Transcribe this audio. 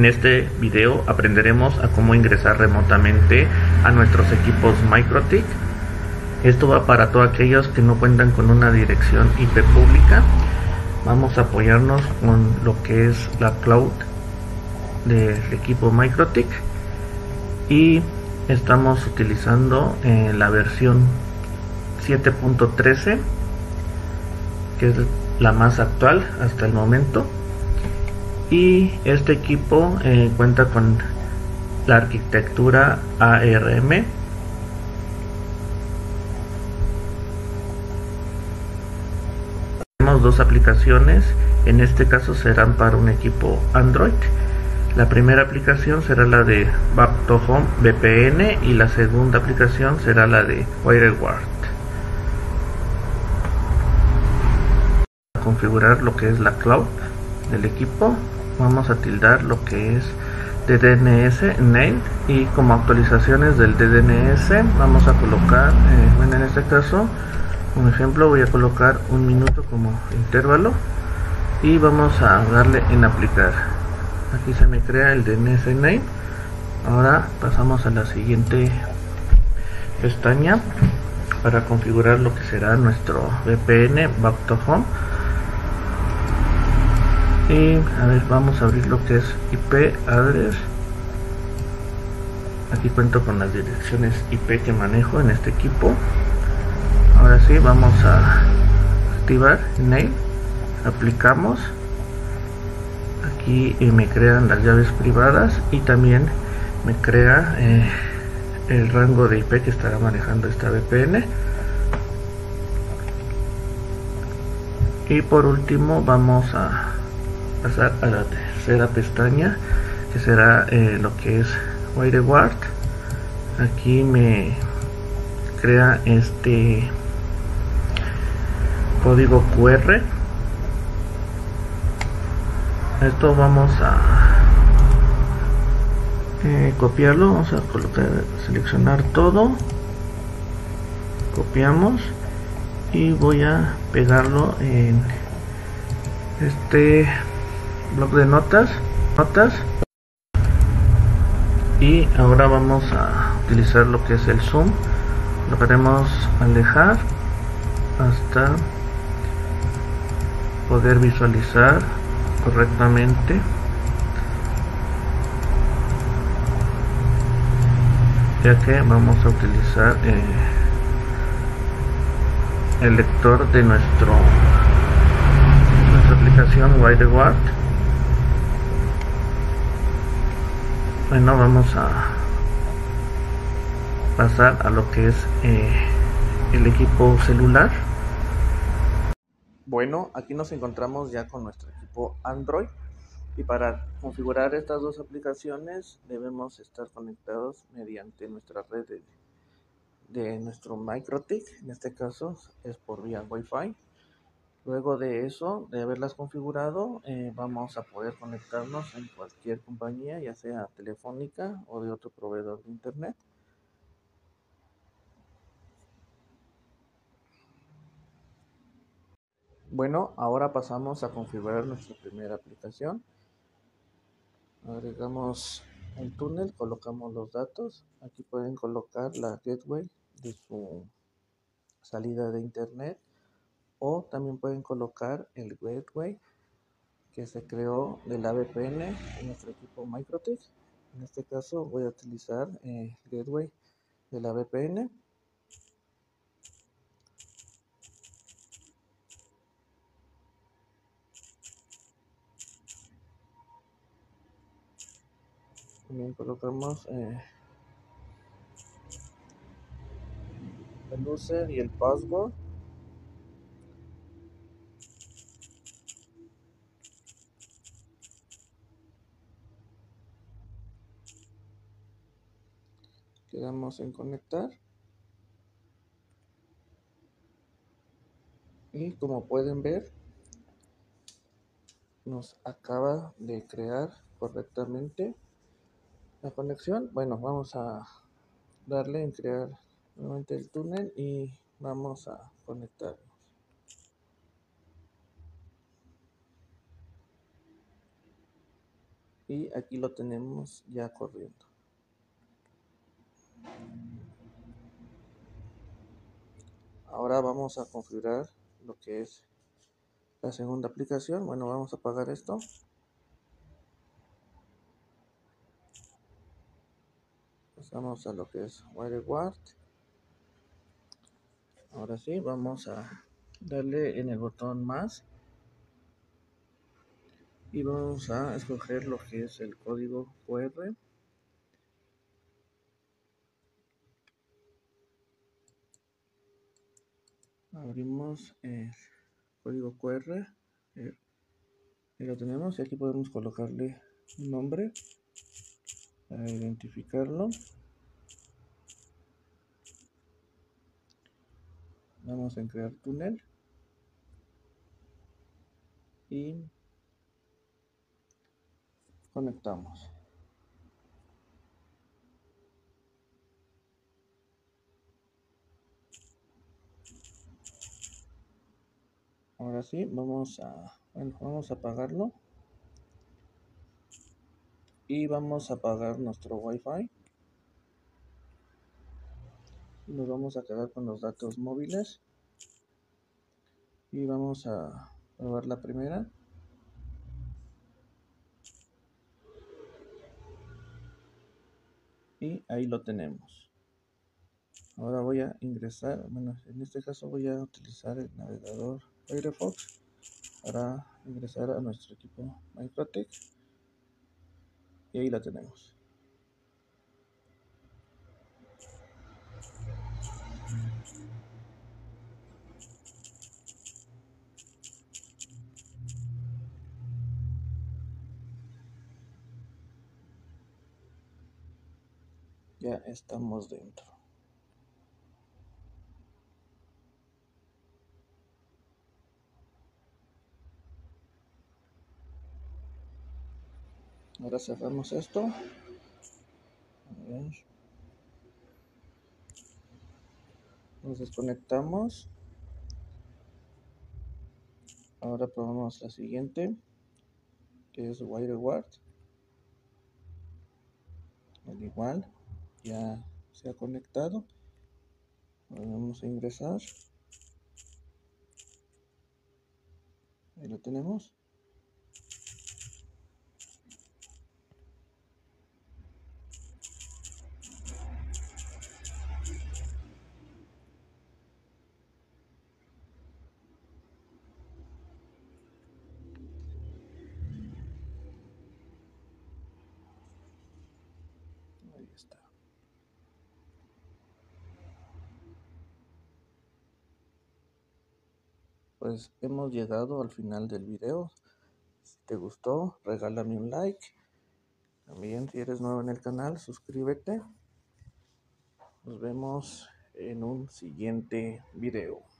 En este video aprenderemos a cómo ingresar remotamente a nuestros equipos MikroTik. Esto va para todos aquellos que no cuentan con una dirección IP pública. Vamos a apoyarnos con lo que es la cloud del equipo MikroTik y estamos utilizando la versión 7.13, que es la más actual hasta el momento, y este equipo cuenta con la arquitectura ARM. Tenemos dos aplicaciones, en este caso serán para un equipo Android. La primera aplicación será la de Back to Home VPN y la segunda aplicación será la de WireGuard. Para configurar lo que es la cloud del equipo, vamos a tildar lo que es DDNS Name y como actualizaciones del DDNS vamos a colocar, bueno, en este caso, un ejemplo, voy a colocar 1 minuto como intervalo y vamos a darle en aplicar. Aquí se me crea el DNS name. Ahora pasamos a la siguiente pestaña para configurar lo que será nuestro VPN Back to Home. Y a ver, vamos a abrir lo que es IP address. Aquí cuento con las direcciones IP que manejo en este equipo. Ahora sí, vamos a activar name, aplicamos. Aquí me crean las llaves privadas y también me crea el rango de IP que estará manejando esta VPN. Y por último vamos a pasar a la tercera pestaña, que será lo que es WireGuard. Aquí me crea este código QR. Esto vamos a copiarlo, vamos a colocar, seleccionar todo, copiamos y voy a pegarlo en este bloc de notas, y ahora vamos a utilizar lo que es el zoom. Lo queremos alejar hasta poder visualizar correctamente. Ya que vamos a utilizar el lector de nuestra aplicación WireGuard. Bueno, vamos a pasar a lo que es el equipo celular. Bueno, aquí nos encontramos ya con nuestro equipo Android y para configurar estas dos aplicaciones debemos estar conectados mediante nuestra red de nuestro MikroTik, en este caso es por vía Wi-Fi. Luego de eso, de haberlas configurado, vamos a poder conectarnos en cualquier compañía, ya sea telefónica o de otro proveedor de internet. Bueno, ahora pasamos a configurar nuestra primera aplicación. Agregamos el túnel, colocamos los datos. Aquí pueden colocar la gateway de su salida de internet o también pueden colocar el gateway que se creó de la VPN en nuestro equipo MikroTik. En este caso voy a utilizar el gateway de la VPN. También colocamos el user y el password. Quedamos en conectar. Y como pueden ver, nos acaba de crear correctamente la conexión. Bueno, vamos a darle en crear nuevamente el túnel y vamos a conectarnos. y aquí lo tenemos ya corriendo. Ahora vamos a configurar lo que es la segunda aplicación. Bueno, vamos a apagar esto. Pasamos a lo que es WireGuard. Ahora sí, vamos a darle en el botón más y vamos a escoger lo que es el código QR. Abrimos el código QR, y lo tenemos, y aquí podemos colocarle un nombre para identificarlo. Vamos en crear túnel y conectamos. Ahora sí, vamos a apagarlo y vamos a apagar nuestro Wi-Fi. Nos vamos a quedar con los datos móviles y vamos a probar la primera. Y ahí lo tenemos. Ahora voy a ingresar, bueno, en este caso voy a utilizar el navegador Firefox para ingresar a nuestro equipo MikroTik. Y ahí la tenemos. Ya estamos dentro. Ahora cerramos esto. A ver. Nos desconectamos. Ahora probamos la siguiente, que es WireGuard. Al igual, ya se ha conectado. Vamos a ingresar. Ahí lo tenemos. Ahí está. Pues hemos llegado al final del video. Si te gustó, regálame un like. También, si eres nuevo en el canal, suscríbete. Nos vemos en un siguiente video.